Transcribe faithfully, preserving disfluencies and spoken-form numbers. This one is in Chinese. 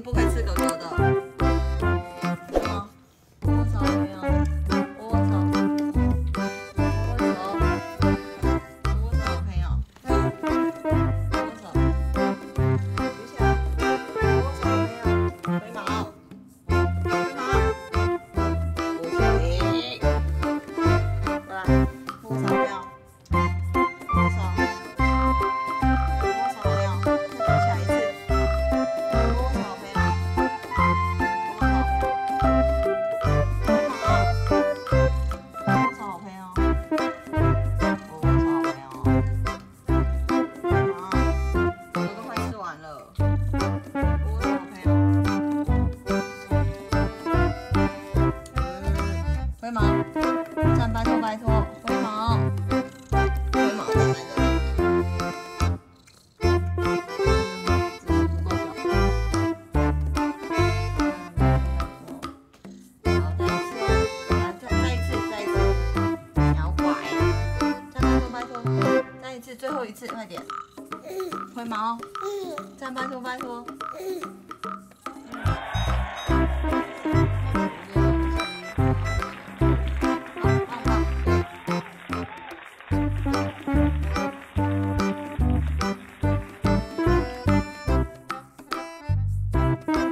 定不可以吃狗狗的。 最后一次，快点！灰毛，站，拜托，拜托。 Bye.